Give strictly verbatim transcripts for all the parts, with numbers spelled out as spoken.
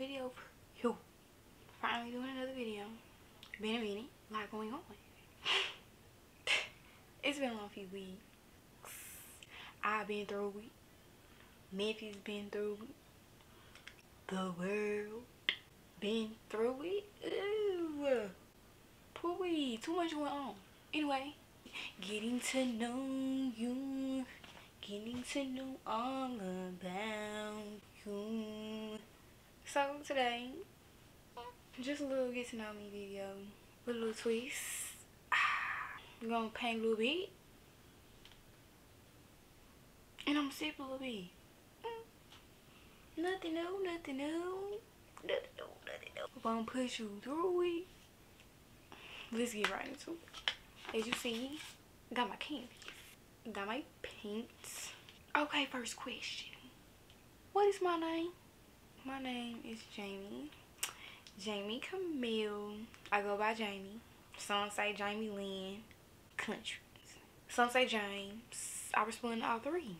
another video. Yo, finally doing another video. Been a minute, a lot going on. It's been a long few weeks. I've been through it. Memphis been through it. The world been through it. Ooh, pooey, too much went on. Anyway, getting to know you, getting to know all about you. So today, just a little get to know me video with a little twist. I'm gonna paint a little bit, and I'm sip a little bit. Nothing new, nothing new, nothing new, nothing new. I'm gonna push you through it. Let's get right into it. As you see, got my canvas, got my paints. Okay, first question. What is my name? My name is Jamie. Jamie Camille. I go by Jamie. Some say Jamie Lynn. Country. Some say James. I respond to all three.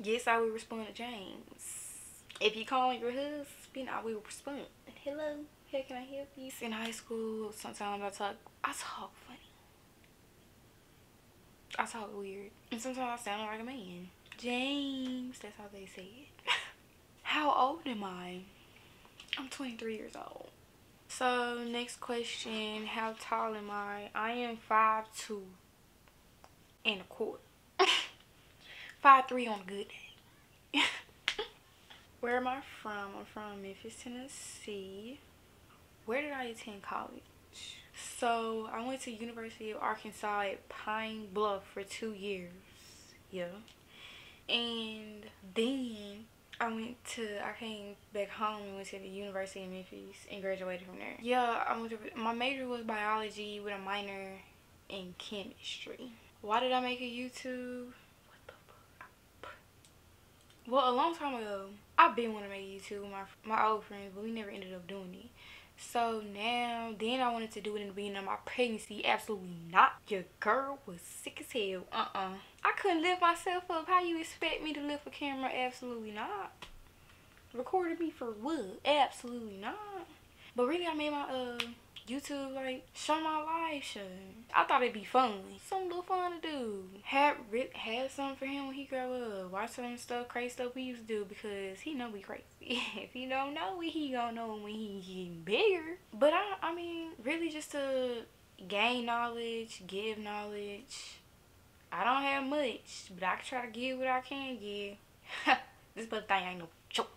Yes, I will respond to James. If you call your husband, I will respond. Hello. How can I help you? In high school, sometimes I talk. I talk funny. I talk weird. And sometimes I sound like a man. James. That's how they say it. How old am I? I'm twenty-three years old. So next question, how tall am I? I am five two and a quarter. five three on a good day. Where am I from? I'm from Memphis, Tennessee. Where did I attend college? So I went to University of Arkansas at Pine Bluff for two years. Yeah. And then I went to, I came back home and went to the University of Memphis and graduated from there. Yeah, I went to, my major was biology with a minor in chemistry. Why did I make a YouTube? What the fuck? Well, a long time ago, I've been wanting to make a YouTube with my, my old friends, but we never ended up doing it. So now, then I wanted to do it in the beginning of my pregnancy. Absolutely not. Your girl was sick as hell. Uh-uh. I couldn't lift myself up. How you expect me to lift a camera? Absolutely not. Recorded me for what? Absolutely not. But really, I made my uh YouTube, like, show my life show. I thought it'd be fun. Some little fun to do. Had, had something for him when he grew up. Watch some stuff, crazy stuff we used to do because he know we crazy. If he don't know it, he gonna know when he getting bigger. But I, I mean, really just to gain knowledge, give knowledge. I don't have much, but I can try to give what I can give. This mother thing ain't no joke.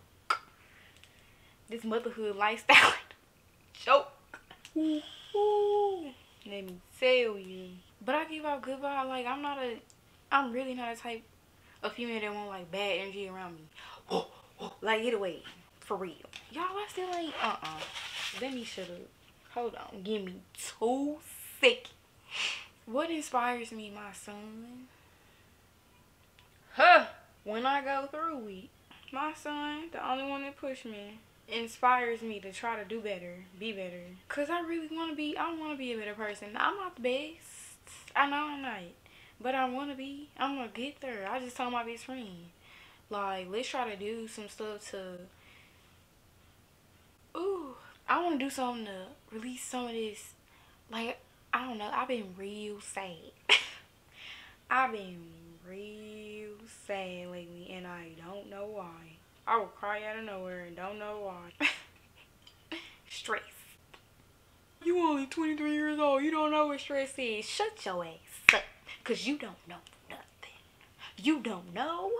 This motherhood lifestyle ain't no joke. Ooh, ooh. Let me tell you. But I give out good vibe. Like, I'm not a, I'm really not a type of female that want, like, bad energy around me. Oh, oh. Like, get away. For real. Y'all, I still ain't, uh-uh. Let me shut up. Hold on. Give me two seconds. What inspires me, my son? Huh. When I go through it, my son, the only one that pushed me, inspires me to try to do better, be better, because I really want to be, I want to be a better person. I'm not the best, I know I'm not, but I want to be, I'm going to get there. I just told my best friend, like, let's try to do some stuff to, ooh, I want to do something to release some of this, like, I don't know, I've been real sad. I've been real sad lately, and I don't know why. I will cry out of nowhere and don't know why. Stress. You only twenty-three years old. You don't know what stress is. Shut your ass up. Because you don't know nothing. You don't know.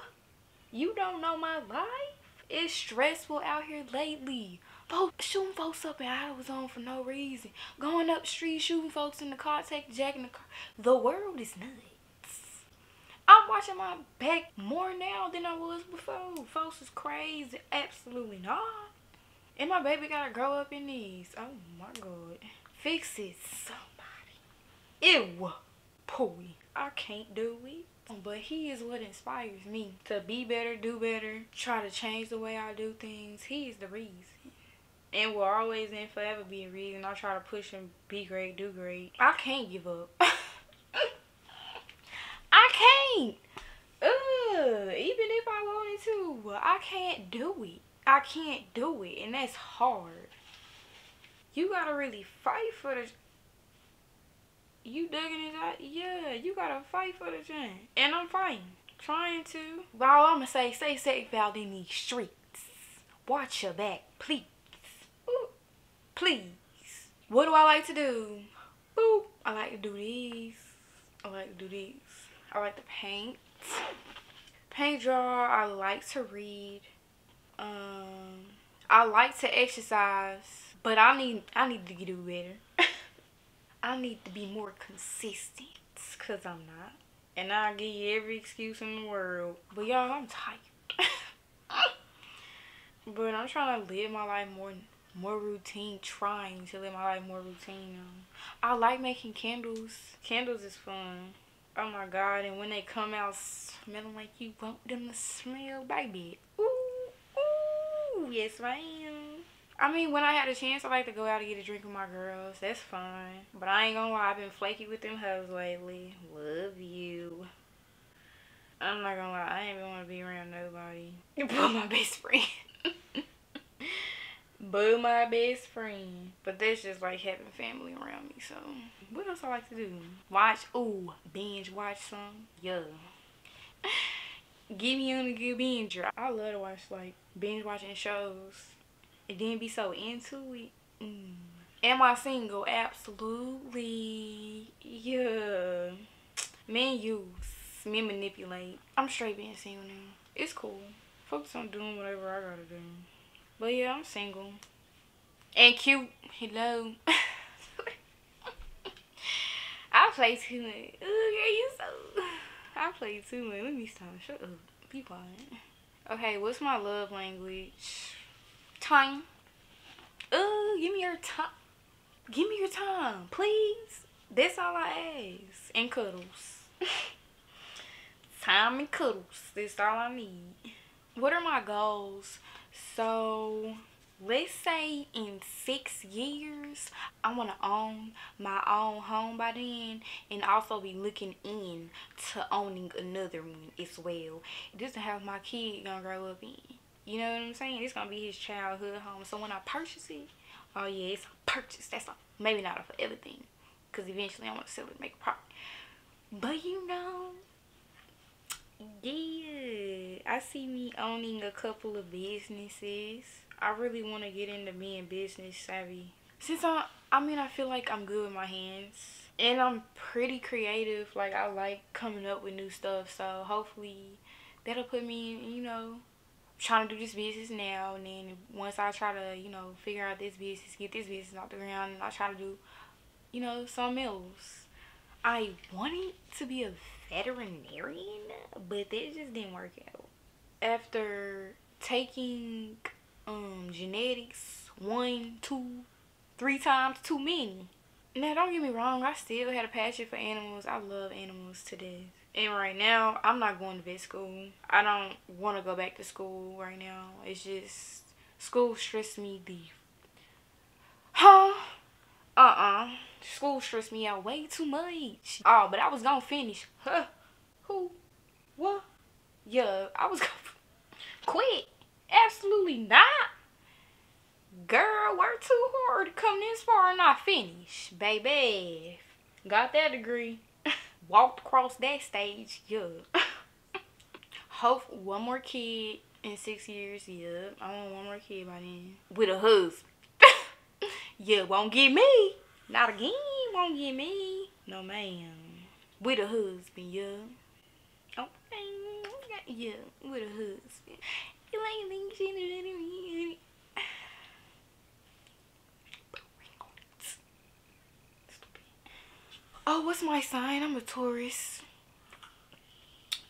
You don't know my life. It's stressful out here lately. Folks, shooting folks up in hours on for no reason. Going up the street, shooting folks in the car, taking Jack in the car. The world is nuts. I'm watching my back more now than I was before. Folks is crazy. Absolutely not. And my baby gotta grow up in these. Oh my god. Fix it, somebody. Ew. Pooey. I can't do it. But he is what inspires me to be better, do better, try to change the way I do things. He is the reason. And will always and forever be a reason. I try to push him, be great, do great. I can't give up. Ugh, even if I wanted to, I can't do it. I can't do it, and that's hard. You gotta really fight for the... You digging it out? Yeah, you gotta fight for the chance. And I'm fighting. Trying to. Well, I'm gonna say, stay safe out in these streets. Watch your back, please. Ooh, please. What do I like to do? Boop. I like to do these. I like to do these. I like to paint. Paint, draw. I like to read. Um, I like to exercise, but I need I need to do better. I need to be more consistent, cause I'm not. And I'll give you every excuse in the world. But y'all, I'm tired. But I'm trying to live my life more more routine. Trying to live my life more routine. Um, I like making candles. Candles is fun. Oh my God! And when they come out smelling like you want them to smell, baby. Ooh. Yes, ma'am. I mean, when I had a chance, I like to go out and get a drink with my girls. That's fun. But I ain't gonna lie, I've been flaky with them hoes lately. Love you. I'm not gonna lie, I ain't gonna be around nobody but my best friend. But my best friend. But that's just like having family around me, so. What else I like to do? Watch, ooh, binge watch some. Yeah. Get me on a good binge. I love to watch, like, binge watching shows and then be so into it. Mm. Am I single? Absolutely. Yeah. Man, you me manipulate. I'm straight being single now. It's cool. Focus on doing whatever I gotta do. But yeah, I'm single. And cute. Hello. I play too much. Ooh, girl, you so... I play too much. Let me stop. Shut up. Be quiet. Okay, what's my love language? Time. Ooh, give me your time. Give me your time, please. That's all I ask. And cuddles. Time and cuddles. That's all I need. What are my goals? So, let's say in six years, I want to own my own home by then and also be looking in to owning another one as well. This is the house my kid gonna grow up in. You know what I'm saying? It's gonna be his childhood home. So when I purchase it, oh yeah, it's a purchase. That's a, maybe not a forever thing, because eventually I want to sell it and make a profit. But you know, yeah, I see me owning a couple of businesses. I really want to get into being business savvy. Since I, I mean, I feel like I'm good with my hands. And I'm pretty creative. Like, I like coming up with new stuff. So, hopefully, that'll put me in, you know, trying to do this business now. And then once I try to, you know, figure out this business, get this business off the ground, and I try to do, you know, something else. I wanted to be a veterinarian, but that just didn't work out. After taking... um genetics one two three times too many. Now don't get me wrong, I still had a passion for animals. I love animals to death, and right now I'm not going to vet school. I don't want to go back to school right now. It's just school stressed me the huh uh-uh school stressed me out way too much. Oh, but I was gonna finish. Huh who what yeah I was gonna quit. Absolutely not. Girl, work too hard to come this far and not finish. Baby, got that degree. Walked across that stage. Yeah. Hope one more kid in six years. Yeah. I want one more kid by then. With a husband. Yeah, won't get me. Not again. Won't get me. No, ma'am. With a husband. Yeah. Okay. Yeah. With a husband. Oh, what's my sign? I'm a Taurus.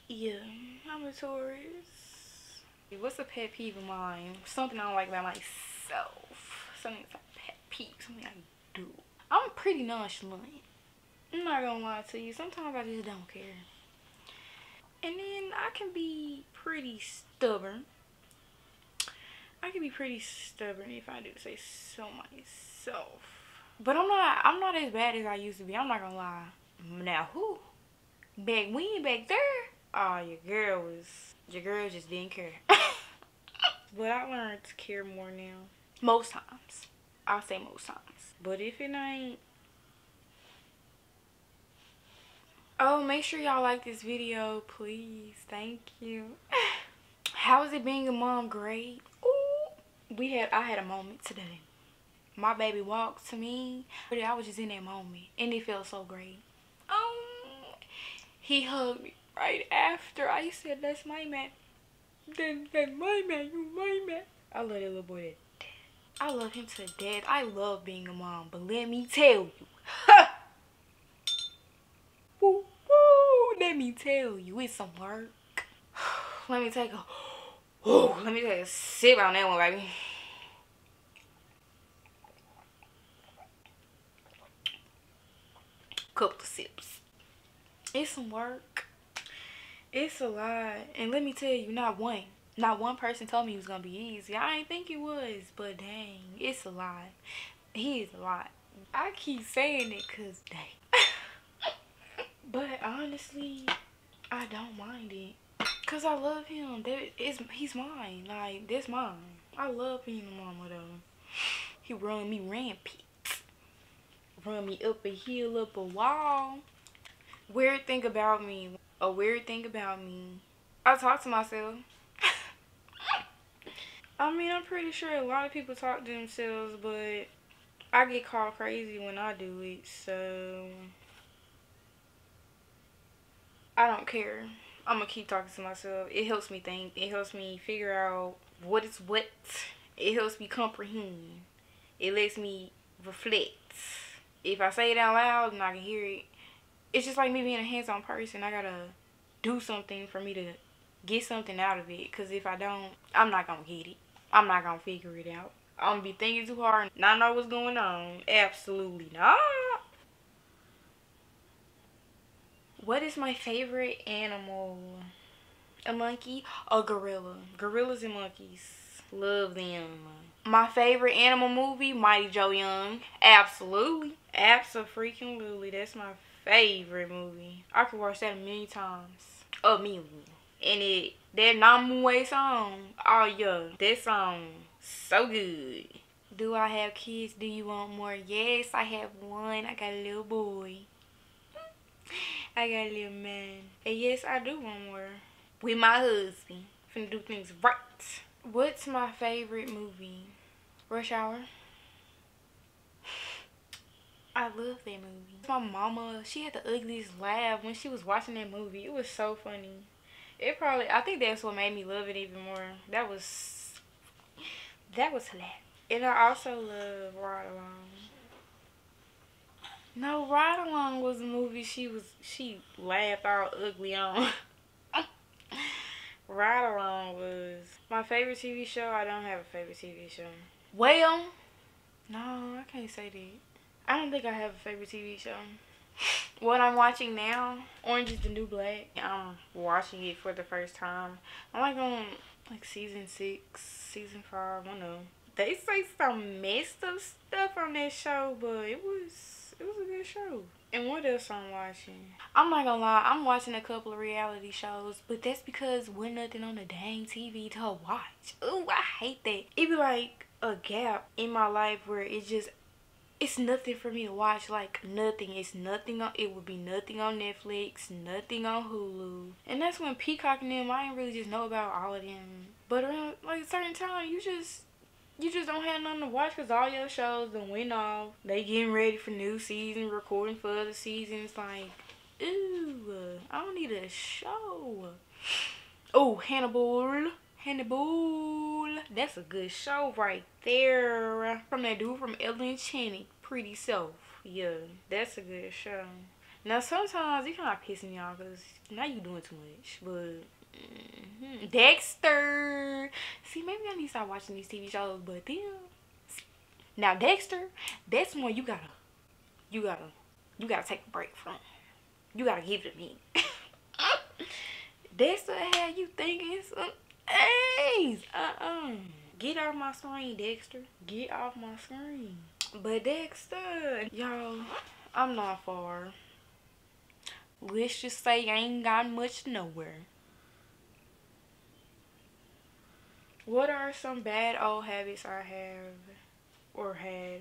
Yeah, I'm a Taurus. What's a pet peeve of mine? Something I don't like about myself. Something that's a pet peeve. Something I do. I'm pretty nonchalant. I'm not gonna lie to you. Sometimes I just don't care. And then I can be pretty stubborn. I can be pretty stubborn if I do say so myself. But I'm not I'm not as bad as I used to be. I'm not gonna lie. Now who? Back when, back there? Oh, your girl was your girl just didn't care. But I learned to care more now. Most times. I say most times. But if it ain't... Oh, make sure y'all like this video, please. Thank you. How is it being a mom? Great. Ooh, we had, I had a moment today. My baby walked to me. I was just in that moment, and it felt so great. Um, he hugged me right after. I said, "That's my man. Then that's my man. You my man." I love that little boy to death. I love him to death. I love being a mom, but let me tell you, ha! Woo, woo, let me tell you, it's some work. Let me take a. Oh, let me take a sip on that one, baby. Couple of sips. It's some work. It's a lot. And let me tell you, not one. Not one person told me it was going to be easy. I didn't think it was. But dang, it's a lot. He is a lot. I keep saying it because dang. But honestly, I don't mind it. Because I love him. That is, he's mine. Like, that's mine. I love being a mama, though. He run me rampant. Run me up a hill, up a wall. Weird thing about me. A weird thing about me. I talk to myself. I mean, I'm pretty sure a lot of people talk to themselves, but I get called crazy when I do it, so I don't care. I'm gonna keep talking to myself. It helps me think. It helps me figure out what is what. It helps me comprehend. It lets me reflect. If I say it out loud and I can hear it, it's just like me being a hands-on person. I gotta do something for me to get something out of it. Because if I don't, I'm not gonna get it. I'm not gonna figure it out. I'm gonna be thinking too hard and not know what's going on. Absolutely not. What is my favorite animal? A monkey? A gorilla. Gorillas and monkeys. Love them. My favorite animal movie, Mighty Joe Young. Absolutely. Abso-freaking-lutely. That's my favorite movie. I could watch that a million times. A million. And it, that Namue song, oh yeah, that song, so good. Do I have kids? Do you want more? Yes, I have one. I got a little boy. I got a little man. And yes, I do want more. With my husband. Finna do things right. What's my favorite movie? Rush Hour. I love that movie. My mama, she had the ugliest laugh when she was watching that movie. It was so funny. It probably, I think that's what made me love it even more. That was, that was hilarious. And I also love Ride Along. No, Ride Along was a movie she was, she laughed all ugly on. Ride Along was my favorite T V show. I don't have a favorite T V show. Well, no, I can't say that. I don't think I have a favorite T V show. What I'm watching now, Orange is the New Black. I'm watching it for the first time. I'm like on like season six, season five. I don't know. They say some messed up stuff on that show, but it was it was a good show. And what else I'm watching? I'm not gonna lie, I'm watching a couple of reality shows, but that's because we're nothing on the dang T V to watch. Ooh, I hate that. It be like a gap in my life where it's just, it's nothing for me to watch, like nothing. It's nothing on, it would be nothing on Netflix, nothing on Hulu. And that's when Peacock and them, I didn't really just know about all of them. But around like a certain time, you just, you just don't have nothing to watch because all your shows done went off. They getting ready for new seasons, recording for other seasons. Like, ooh, I don't need a show. Oh, Hannibal. Hannibal. That's a good show right there. From that dude from Ellen Channing. Pretty Self. Yeah, that's a good show. Now, sometimes it kind of pisses me off because now you doing too much. But... Mm-hmm. Dexter. See, maybe I need to start watching these T V shows, but then now Dexter, that's one you gotta you gotta you gotta take a break from. You gotta give it to me. Dexter had you thinking some A's. Uh-uh. Get off my screen, Dexter. Get off my screen. But Dexter, y'all, I'm not far. Let's just say I ain't got much nowhere. What are some bad old habits I have or had?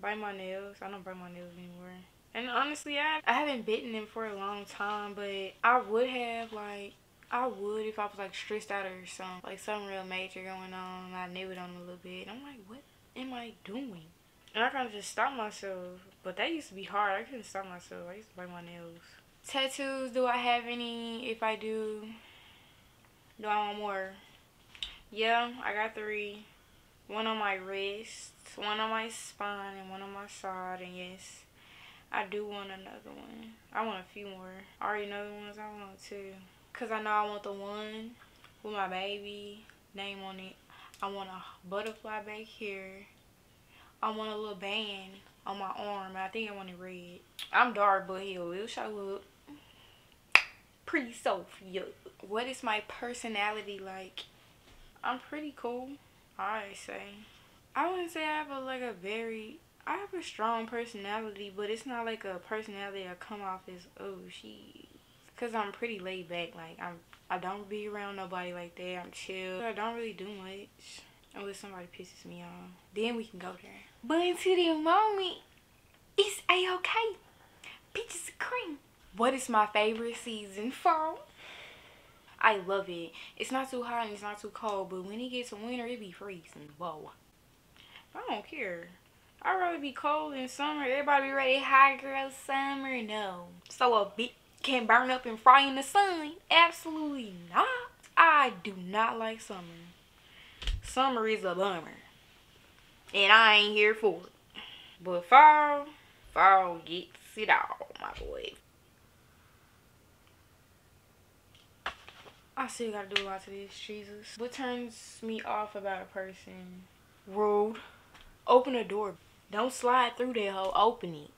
Bite my nails. I don't bite my nails anymore. And honestly, I, I haven't bitten them for a long time, but I would have, like, I would if I was, like, stressed out or something. Like, something real major going on. I nibbled on them a little bit. And I'm like, what am I doing? And I kind of just stopped myself. But that used to be hard. I couldn't stop myself. I used to bite my nails. Tattoos, do I have any? If I do, do I want more? Yeah, I got three. One on my wrist, one on my spine, and one on my side. And yes, I do want another one. I want a few more. I already know the ones I want too. Cause I know I want the one with my baby name on it. I want a butterfly back here. I want a little band on my arm. And I think I want it red. I'm dark, but he'll will show up. Pretty Sophia. What is my personality like? I'm pretty cool, I say. I wouldn't say I have a, like a very. I have a strong personality, but it's not like a personality that come off as, oh, she, because I'm pretty laid back. Like, I'm, I don't be around nobody like that. I'm chill. I don't really do much unless somebody pisses me off. Then we can go there. But until the moment, it's A-okay. Peaches and cream. What is my favorite season? Fall. I love it. It's not too hot and it's not too cold, but when it gets winter, it be freezing. Whoa. I don't care. I'd rather be cold in summer. Everybody be ready, hot girl summer. No. So a bitch can burn up and fry in the sun? Absolutely not. I do not like summer. Summer is a bummer. And I ain't here for it. But fall, fall gets it all, my boy. I still gotta do a lot to this, Jesus. What turns me off about a person? Rude. Open the door. Don't slide through that hole. Open it.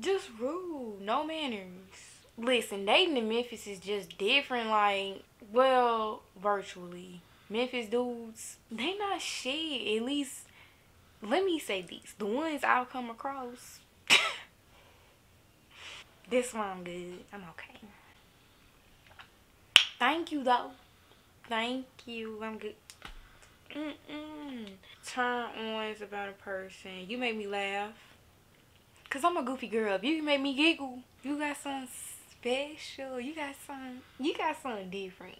Just rude. No manners. Listen, dating in Memphis is just different. Like, well, virtually. Memphis dudes, they not shit. At least, let me say these. The ones I'll come across. This one I'm good. I'm okay. Thank you, though. Thank you. I'm good. Mm-mm. Turn-ons about a person. You make me laugh. Because I'm a goofy girl. If you can make me giggle, you got something special. You got something, you got something different.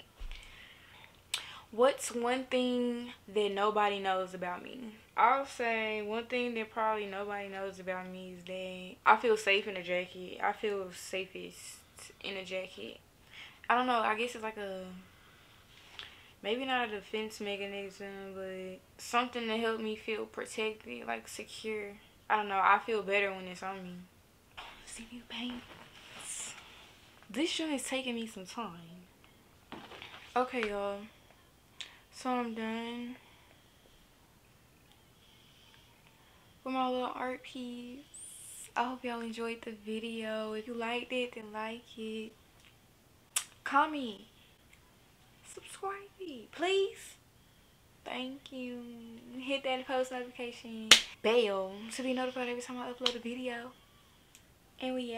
What's one thing that nobody knows about me? I'll say one thing that probably nobody knows about me is that I feel safe in a jacket. I feel safest in a jacket. I don't know, I guess it's like a, maybe not a defense mechanism, but something to help me feel protected, like secure. I don't know, I feel better when it's on me. Oh, see me bang. This shit is taking me some time. Okay, y'all. So I'm done with my little art piece. I hope y'all enjoyed the video. If you liked it, then like it. Comment, subscribe, please. Thank you. Hit that post notification bell to be notified every time I upload a video. And we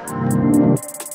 out.